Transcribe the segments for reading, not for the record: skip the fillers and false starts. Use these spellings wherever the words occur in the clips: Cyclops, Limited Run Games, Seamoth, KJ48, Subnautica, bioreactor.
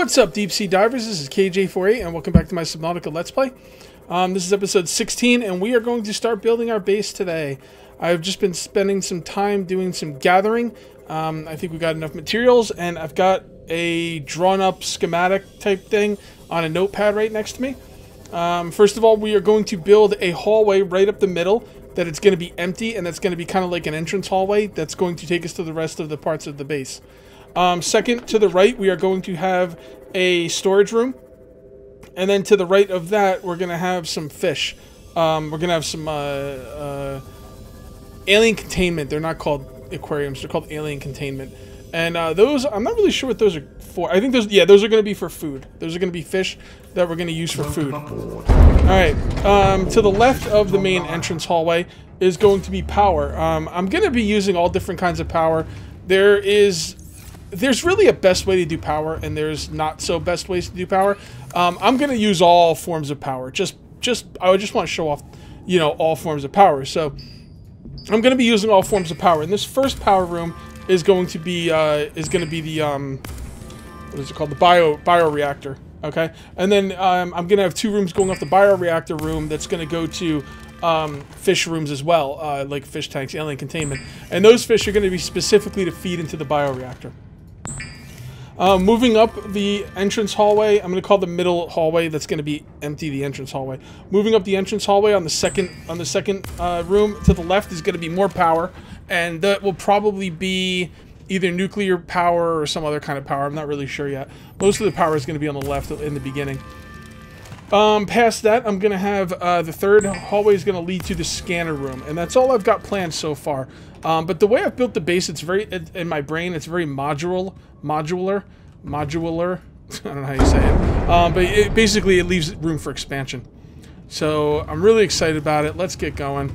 What's up, deep sea divers? This is KJ48 and welcome back to my Subnautica Let's Play. This is episode 16 and we are going to start building our base today. I've just been spending some time doing some gathering. I think we've got enough materials, and I've got a drawn up schematic type thing on a notepad right next to me. First of all, we are going to build a hallway right up the middle that it's going to be empty, and that's going to be kind of like an entrance hallway that's going to take us to the rest of the parts of the base. Second, to the right, we are going to have a storage room. And then to the right of that, we're going to have some fish. We're going to have some alien containment. They're not called aquariums. They're called alien containment. And those, I'm not really sure what those are for. I think those, yeah, those are going to be for food. Those are going to be fish that we're going to use for food. All right. To the left of the main entrance hallway is going to be power. I'm going to be using all different kinds of power. There's really a best way to do power, and there's not so best ways to do power. I'm going to use all forms of power. I just want to show off, you know, all forms of power. So I'm going to be using all forms of power. And this first power room is going to be the what is it called? The bioreactor. Okay, and then I'm going to have two rooms going off the bioreactor room. That's going to go to fish rooms as well, like fish tanks, alien containment, and those fish are going to be specifically to feed into the bioreactor. Moving up the entrance hallway, I'm going to call the middle hallway that's going to be empty the entrance hallway. Moving up the entrance hallway on the second room to the left is going to be more power, and that will probably be either nuclear power or some other kind of power. I'm not really sure yet. Most of the power is going to be on the left in the beginning. Past that, I'm going to have the third hallway is going to lead to the scanner room, and that's all I've got planned so far. But the way I've built the base, it's very, in my brain, it's very modular. I don't know how you say it. But basically, it leaves room for expansion. So I'm really excited about it. Let's get going.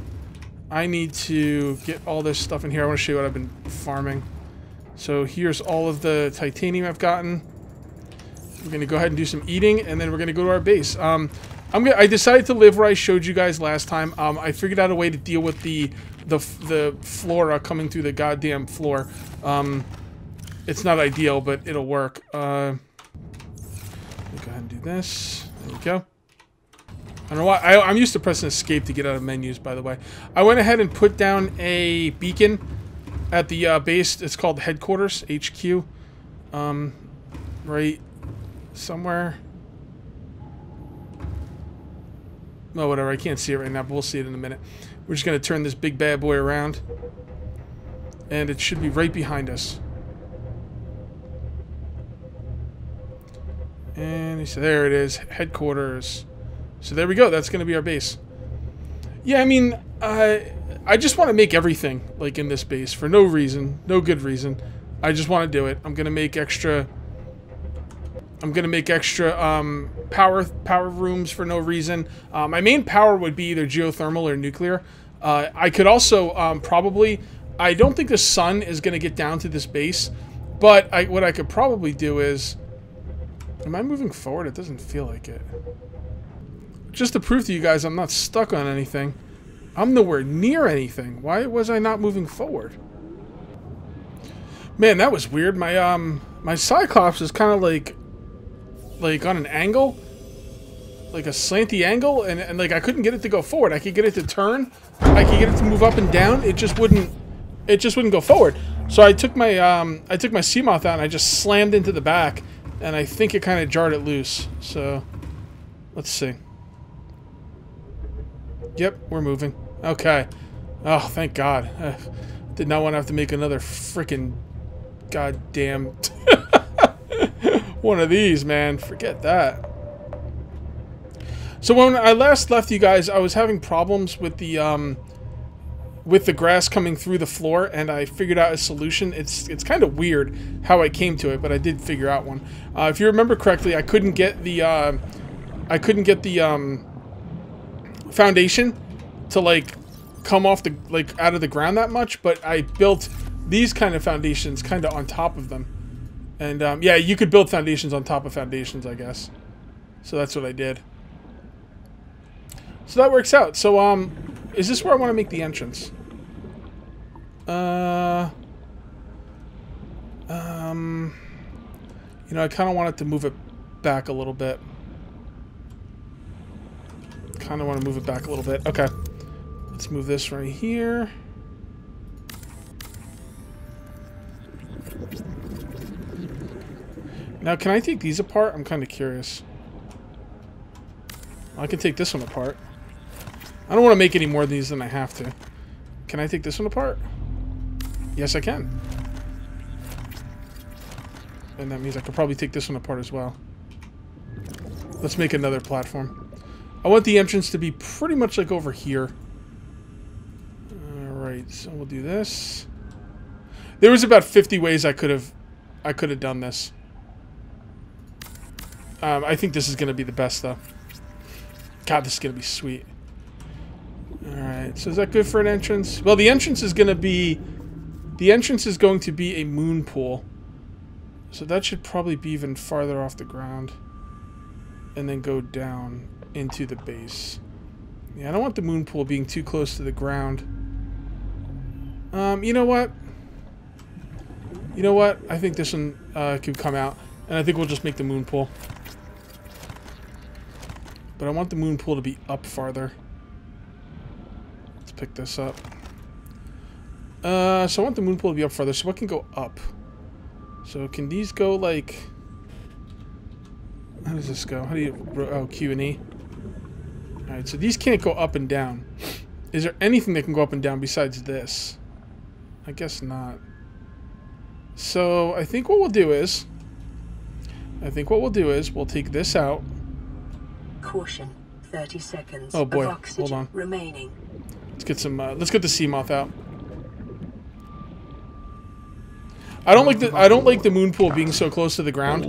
I need to get all this stuff in here. I want to show you what I've been farming. So here's all of the titanium I've gotten. We're going to go ahead and do some eating, and then we're going to go to our base. I decided to live where I showed you guys last time. I figured out a way to deal with the flora coming through the goddamn floor. It's not ideal, but it'll work. Go ahead and do this. There we go. I don't know why. I'm used to pressing escape to get out of menus, by the way. I went ahead and put down a beacon at the base. It's called Headquarters, HQ. Right somewhere. Well, whatever. I can't see it right now, but we'll see it in a minute. We're just going to turn this big bad boy around. And it should be right behind us. And he said, there it is. Headquarters. So there we go. That's going to be our base. Yeah, I mean, I just want to make everything, like, in this base for no reason. No good reason. I just want to do it. I'm going to make extra... power rooms for no reason. My main power would be either geothermal or nuclear. I could also probably... I don't think the sun is going to get down to this base, but what I could probably do is... Am I moving forward? It doesn't feel like it. Just to prove to you guys I'm not stuck on anything. I'm nowhere near anything. Why was I not moving forward? Man, that was weird. My my Cyclops is kind of like on an angle, like a slanty angle, and like I couldn't get it to go forward. I could get it to turn, I could get it to move up and down. It just wouldn't go forward. So I took my Seamoth out and I just slammed into the back, and I think it kind of jarred it loose. So let's see. Yep, we're moving. Okay. Oh, thank God. I did not want to have to make another freaking goddamn one of these, man. Forget that. So when I last left you guys, I was having problems with the grass coming through the floor, and I figured out a solution. It's kind of weird how I came to it, but I did figure out one. If you remember correctly, I couldn't get the foundation to like come off the out of the ground that much, but I built these kind of foundations kind of on top of them, and yeah, you could build foundations on top of foundations, I guess. So that's what I did. So that works out. So is this where I want to make the entrance? You know, I kind of wanted to move it back a little bit. Kind of want to move it back a little bit. Okay. Let's move this right here. Now, can I take these apart? I'm kind of curious. I can take this one apart. I don't want to make any more of these than I have to. Can I take this one apart? Yes, I can. And that means I could probably take this one apart as well. Let's make another platform. I want the entrance to be pretty much like over here. Alright, so we'll do this. There was about 50 ways I could have done this. I think this is going to be the best, though. God, this is going to be sweet. Alright, so is that good for an entrance? Well, the entrance is going to be... The entrance is going to be a moon pool. So that should probably be even farther off the ground. And then go down into the base. Yeah, I don't want the moon pool being too close to the ground. You know what? You know what? I think this one could come out. And I think we'll just make the moon pool. But I want the moon pool to be up farther. Let's pick this up. So I want the moon pool to be up farther. So what can go up? So can these go like... How does this go? How do you... Oh, Q and E. Alright, so these can't go up and down. Is there anything that can go up and down besides this? I guess not. So I think what we'll do is... we'll take this out. Caution, 30 seconds. Oh boy, hold on. Remaining. Let's get some. Let's get the Seamoth out. I don't like the moon pool being so close to the ground.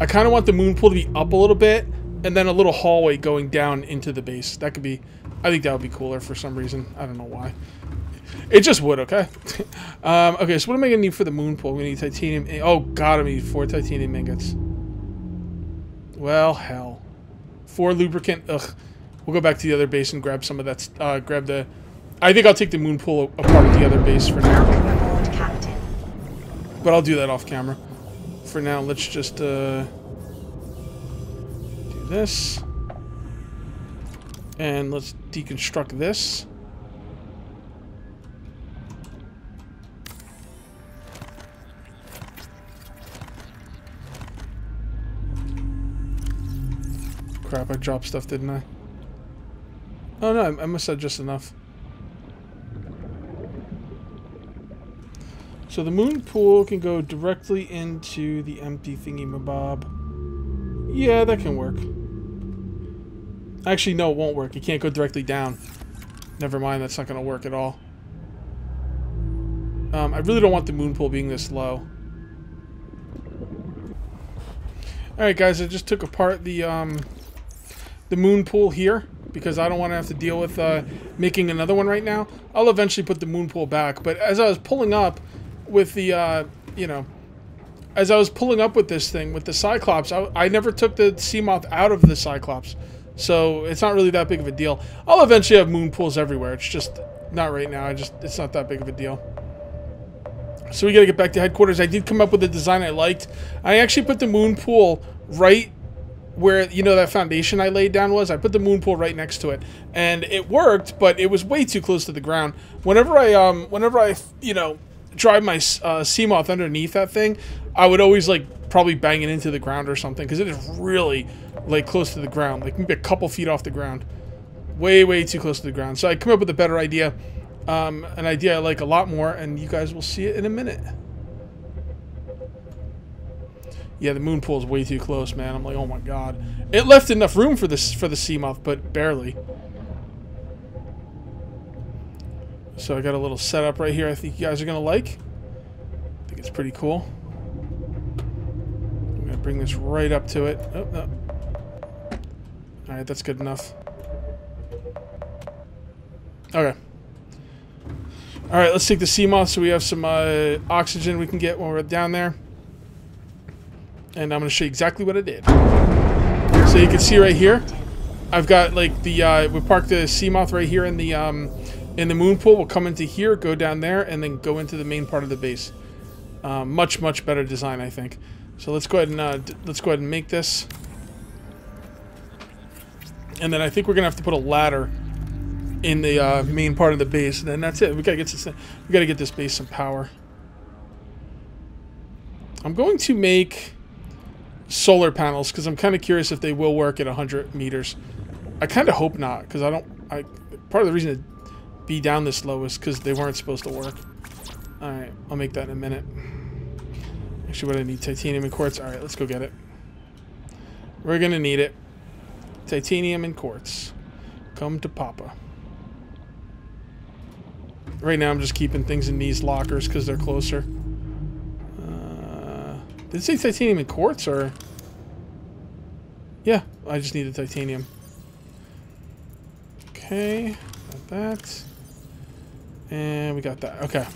I kind of want the moon pool to be up a little bit, and then a little hallway going down into the base. That could be. I think that would be cooler for some reason. I don't know why. It just would, okay? Okay, so what am I going to need for the moon pool? We need titanium... Oh, God, I need 4 titanium ingots. Well, hell. 4 lubricant... Ugh. We'll go back to the other base and grab some of that... grab the... I think I'll take the moon pool apart at the other base for now. But I'll do that off camera. For now, let's just... do this. And let's deconstruct this. Crap, I dropped stuff, didn't I? Oh no, I must have just enough. So the moon pool can go directly into the empty thingy-mabob. Yeah, that can work. Actually, no, it won't work. It can't go directly down. Never mind, that's not going to work at all. I really don't want the moon pool being this low. Alright guys, I just took apart the moon pool here because I don't want to have to deal with making another one right now. I'll eventually put the moon pool back, but as I was pulling up with the with the Cyclops, I never took the Seamoth out of the Cyclops, so it's not really that big of a deal. I'll eventually have moon pools everywhere. It's just not right now. It's not that big of a deal. So we gotta get back to headquarters. I did come up with a design I liked. I actually put the moon pool right where, you know, that foundation I laid down was. I put the moon pool right next to it, and it worked, but it was way too close to the ground. Whenever I you know, drive my Seamoth underneath that thing, I would always like probably bang it into the ground or something, because it is really like close to the ground, like maybe a couple feet off the ground, way too close to the ground. So I come up with a better idea, an idea I like a lot more, and you guys will see it in a minute. Yeah, the moon pool is way too close, man. I'm like, oh my god, it left enough room for this, for the Seamoth, but barely. So I got a little setup right here. I think you guys are gonna like. I think it's pretty cool. I'm gonna bring this right up to it. Oh no! All right, that's good enough. Okay. Alright, let's take the Seamoth so we have some oxygen we can get when we're down there. And I'm going to show you exactly what I did. So you can see right here, I've got like the, we parked the Seamoth right here in the moon pool. We'll come into here, go down there, and then go into the main part of the base. Much better design, I think. So let's go ahead and make this. And then I think we're gonna have to put a ladder in the main part of the base. And then that's it. We gotta get this base some power. I'm going to make solar panels because I'm kind of curious if they will work at 100 meters. I kind of hope not, because I don't. Part of the reason to be down this low is because they weren't supposed to work. All right, I'll make that in a minute. Actually, what I need, titanium and quartz. All right, let's go get it. We're gonna need it. Titanium and quartz. Come to Papa. Right now, I'm just keeping things in these lockers because they're closer. Did it say titanium and quartz, or? Yeah, I just needed titanium. Okay, got that. And we got that. Okay.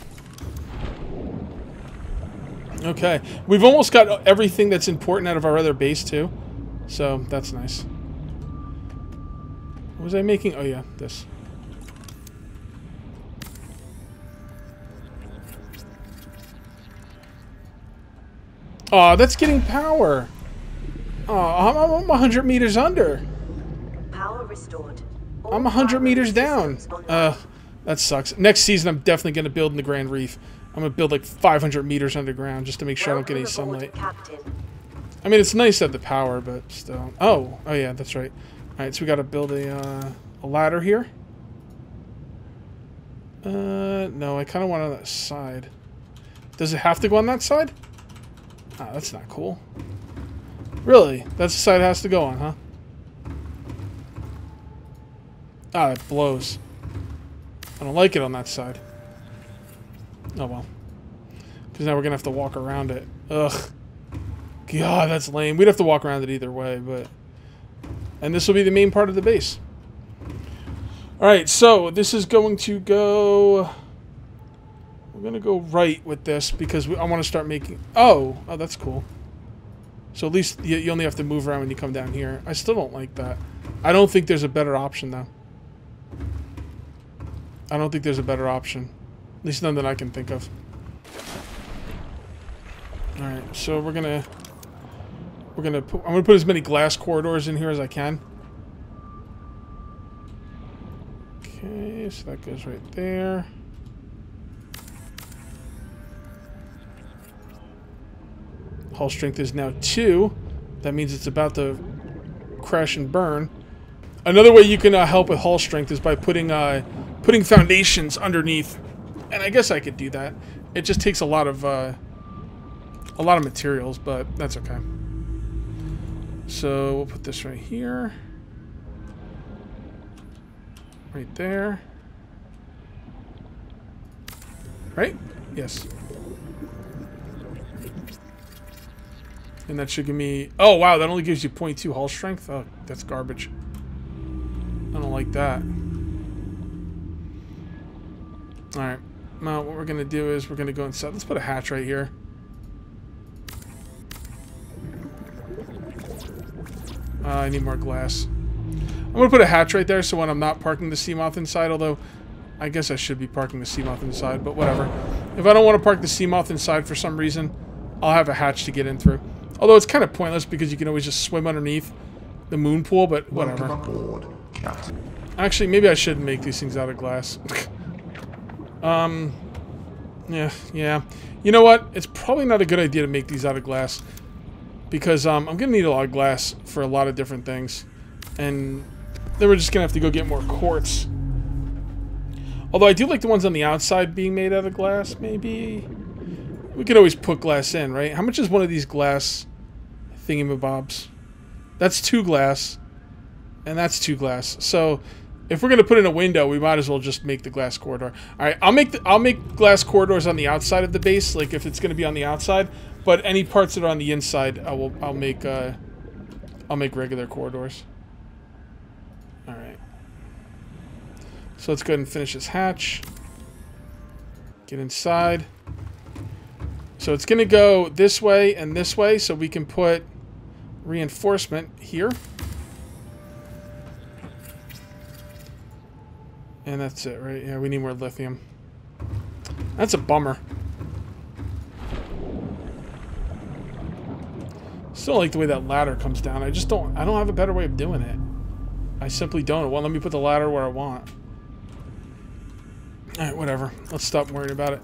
Okay, we've almost got everything that's important out of our other base too, so that's nice. What was I making? Oh yeah, this. Oh, that's getting power. Oh, I'm 100 meters under. Power restored. I'm 100 meters down. That sucks. Next season, I'm definitely going to build in the Grand Reef. I'm going to build like 500 meters underground just to make sure I don't get any sunlight. I mean, it's nice to have the power, but still. Oh yeah, that's right. All right, so we got to build a ladder here. No, I kind of want it on that side. Does it have to go on that side? Ah, that's not cool. Really? That's the side it has to go on, huh? Ah, it blows. I don't like it on that side. Oh well. Because now we're going to have to walk around it. Ugh. God, that's lame. We'd have to walk around it either way, but... And this will be the main part of the base. Alright, so this is going to go... We're going to go right with this because I want to start making... Oh, that's cool. So at least you only have to move around when you come down here. I still don't like that. I don't think there's a better option, though. I don't think there's a better option. At least none that I can think of. Alright, so we're gonna... I'm gonna put as many glass corridors in here as I can. Okay, so that goes right there. Hull strength is now 2. That means it's about to crash and burn. Another way you can help with hull strength is by putting putting foundations underneath, and I guess I could do that. It just takes a lot of materials, but that's okay. So we'll put this right here, right there, right? Yes. And that should give me... Oh, wow, that only gives you 0.2 hull strength? Oh, that's garbage. I don't like that. Alright. Now, what we're going to do is we're going to go inside. Let's put a hatch right here. I need more glass. I'm going to put a hatch right there so when I'm not parking the Seamoth inside, although I guess I should be parking the Seamoth inside, but whatever. If I don't want to park the Seamoth inside for some reason, I'll have a hatch to get in through. Although it's kind of pointless because you can always just swim underneath the moon pool, but whatever. Actually, maybe I shouldn't make these things out of glass. Yeah. You know what? It's probably not a good idea to make these out of glass because I'm going to need a lot of glass for a lot of different things. And then we're just going to have to go get more quartz. Although I do like the ones on the outside being made out of glass, maybe... We could always put glass in, right? How much is one of these glass thingamabobs? That's 2 glass. And that's 2 glass. So if we're gonna put in a window, we might as well just make the glass corridor. Alright, I'll make glass corridors on the outside of the base, like if it's gonna be on the outside. But any parts that are on the inside, I'll make regular corridors. Alright. So let's go ahead and finish this hatch. Get inside. So it's going to go this way and this way, so we can put reinforcement here. And that's it, right? Yeah, we need more lithium. That's a bummer. Still like the way that ladder comes down. I just don't. I don't have a better way of doing it. I simply don't. It won't let me put the ladder where I want. All right, whatever. Let's stop worrying about it.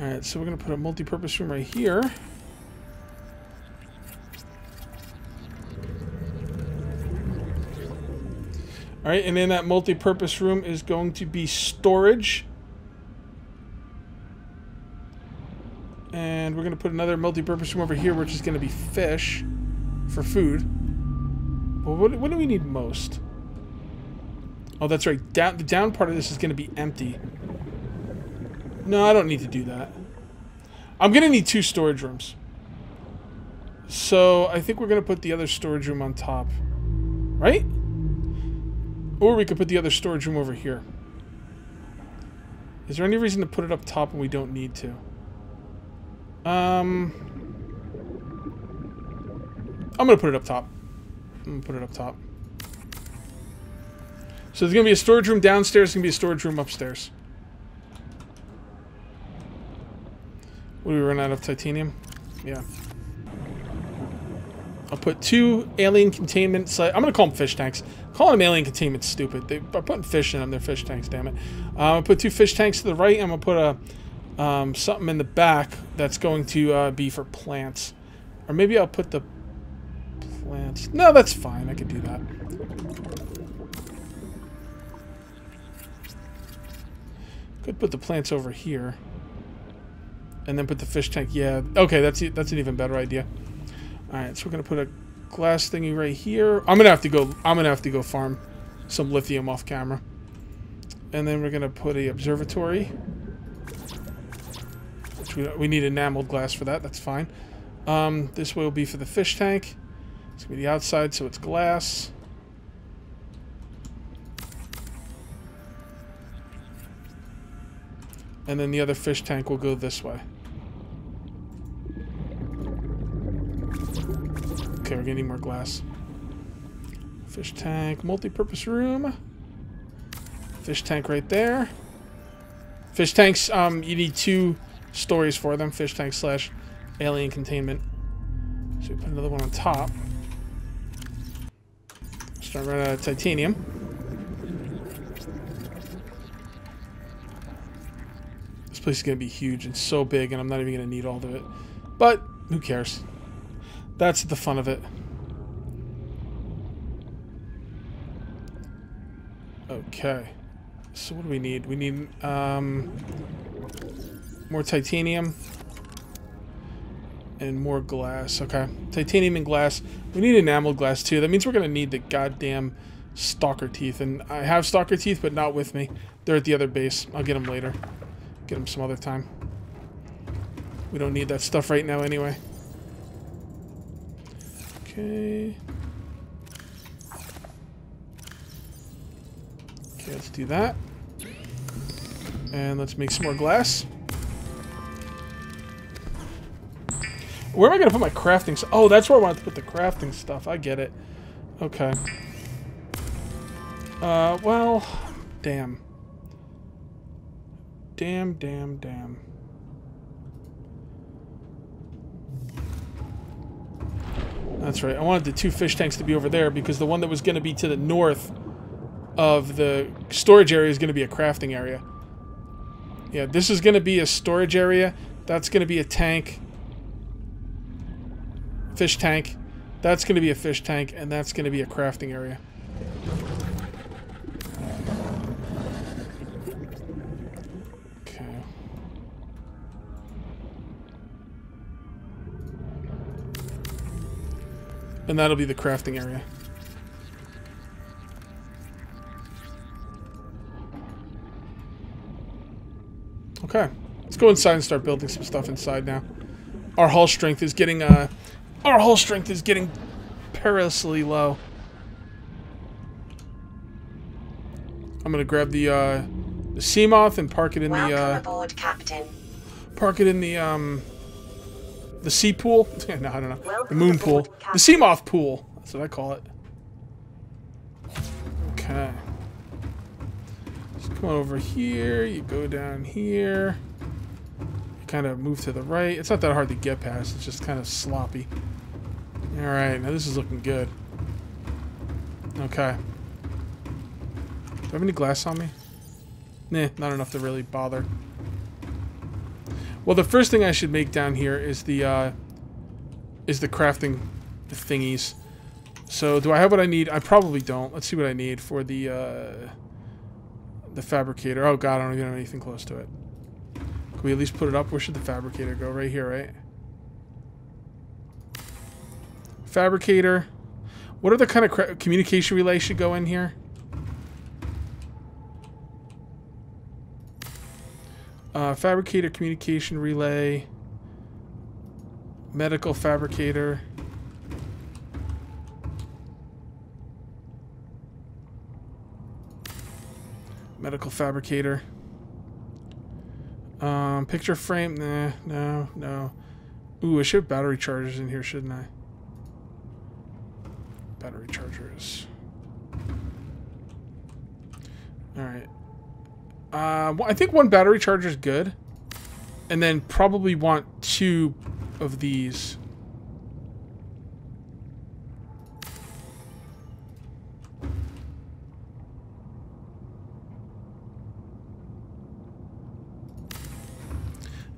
All right, so we're gonna put a multi-purpose room right here. All right, and in that multi-purpose room is going to be storage. And we're going to put another multi-purpose room over here, which is going to be fish for food. Well, what do we need most? Oh, that's right. The down part of this is going to be empty. No, I don't need to do that. I'm going to need two storage rooms. So I think we're going to put the other storage room on top. Right? Or we could put the other storage room over here. Is there any reason to put it up top when we don't need to? I'm going to put it up top. I'm going to put it up top. So there's going to be a storage room downstairs. There's going to be a storage room upstairs. What, do we run out of titanium? Yeah. I'll put two alien containment sites. I'm going to call them fish tanks. Calling them alien containment's stupid. They are putting fish in them. They're fish tanks, damn it. I'll put two fish tanks to the right. I'm going to put a... something in the back that's going to be for plants. Or maybe I'll put the plants. No, that's fine. I could do that. Could put the plants over here. And then put the fish tank. Yeah. Okay, that's an even better idea. Alright, so we're gonna put a glass thingy right here. I'm gonna have to go farm some lithium off camera. And then we're gonna put a observatory. We need enameled glass for that. That's fine. This way will be for the fish tank. It's going to be the outside, so it's glass. And then the other fish tank will go this way. Okay, we're going to need more glass. Fish tank, multi-purpose room. Fish tank right there. Fish tanks, you need two... stories for them, fish tank / alien containment. So we put another one on top. Start running out of titanium. This place is going to be huge and so big, and I'm not even going to need all of it. But who cares? That's the fun of it. Okay. So what do we need? We need more titanium and more glass. Okay, titanium and glass. We need enameled glass too. That means we're gonna need the goddamn stalker teeth, and I have stalker teeth, but not with me. They're at the other base. I'll get them later. Get them some other time. We don't need that stuff right now anyway. Okay. Okay, let's do that, and let's make some more glass. Where am I going to put my crafting stuff? Oh, that's where I wanted to put the crafting stuff. I get it. Okay. Well, damn. Damn. That's right. I wanted the two fish tanks to be over there because the one that was going to be to the north of the storage area is going to be a crafting area. Yeah, this is going to be a storage area. That's going to be a tank. Fish tank. That's going to be a fish tank, and that's going to be a crafting area. Okay. And that'll be the crafting area. Okay. Let's go inside and start building some stuff inside now. Our hull strength is getting, our hull strength is getting perilously low. I'm gonna grab the Seamoth and park it in the aboard, Captain. Park it in the sea pool. No, I don't know. The moon pool. The Seamoth pool. That's what I call it. Okay. Just come over here. You go down here. Kind of move to the right. It's not that hard to get past. It's just kind of sloppy. Alright, now this is looking good. Okay. Do I have any glass on me? Nah, not enough to really bother. Well, the first thing I should make down here is the crafting thingies. So, do I have what I need? I probably don't. Let's see what I need for the fabricator. Oh god, I don't even have anything close to it. Can we at least put it up? Where should the fabricator go? Right here, right? Fabricator. What other kind of communication relay should go in here? Fabricator, communication relay, medical fabricator. Medical fabricator. Picture frame, nah, no, no. Ooh, I should have battery chargers in here, shouldn't I? Battery chargers. Alright. Well, I think one battery charger is good. And then probably want two of these.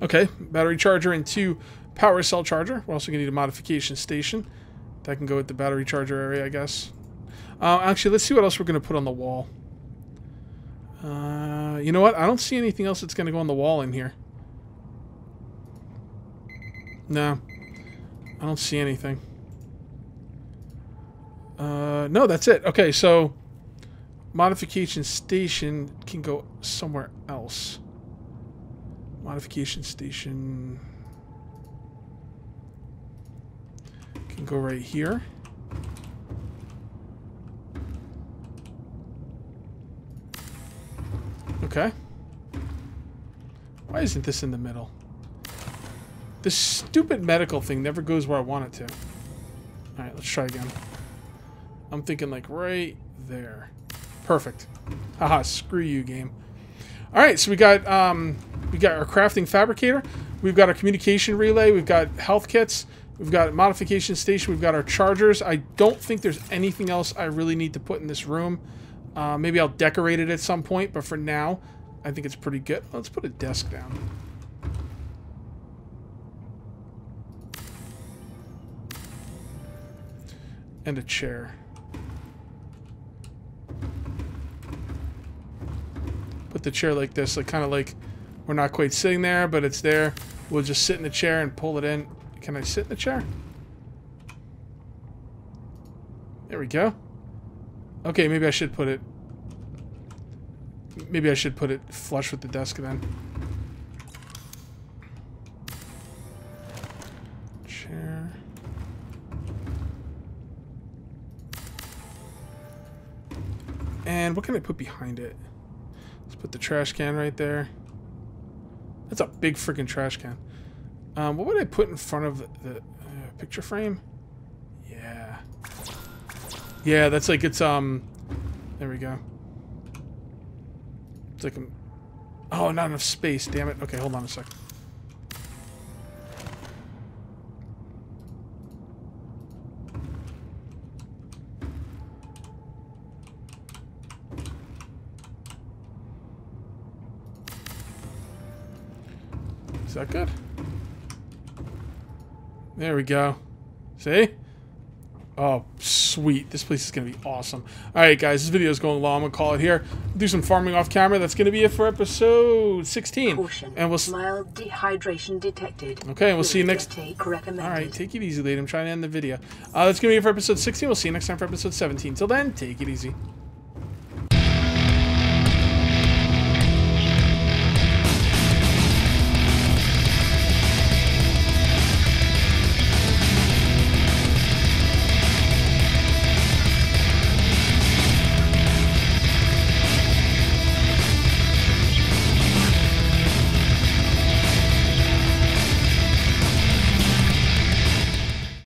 Okay, battery charger and two power cell charger. We're also going to need a modification station. That can go with the battery charger area, I guess. Actually, let's see what else we're going to put on the wall. You know what? I don't see anything else that's going to go on the wall in here. No. I don't see anything. No, that's it. Okay, so modification station can go somewhere else. Modification station can go right here. Okay. Why isn't this in the middle? This stupid medical thing never goes where I want it to. Alright, let's try again. I'm thinking like right there. Perfect. Haha, screw you, game. Alright, so we got our crafting fabricator. We've got our communication relay. We've got health kits. We've got a modification station. We've got our chargers. I don't think there's anything else I really need to put in this room. Maybe I'll decorate it at some point, but for now, I think it's pretty good. Let's put a desk down. And a chair. Put the chair like this, like kind of like we're not quite sitting there, but it's there. We'll just sit in the chair and pull it in. Can I sit in the chair? There we go. Okay, maybe I should put it... Maybe I should put it flush with the desk then. Chair. And what can I put behind it? Let's put the trash can right there. That's a big freaking trash can. What would I put in front of the picture frame? Yeah. Yeah, that's like it's, there we go. It's like, oh, not enough space, damn it. Okay, hold on a sec. Is that good? There we go. See? Oh, sweet. This place is going to be awesome. Alright, guys. This video is going long. I'm going to call it here. Do some farming off camera. That's going to be it for episode 16. Caution. And we'll mild dehydration detected. Okay, and we'll see you next... Alright, take it easy, lady. I'm trying to end the video. That's going to be it for episode 16. We'll see you next time for episode 17. Till then, take it easy.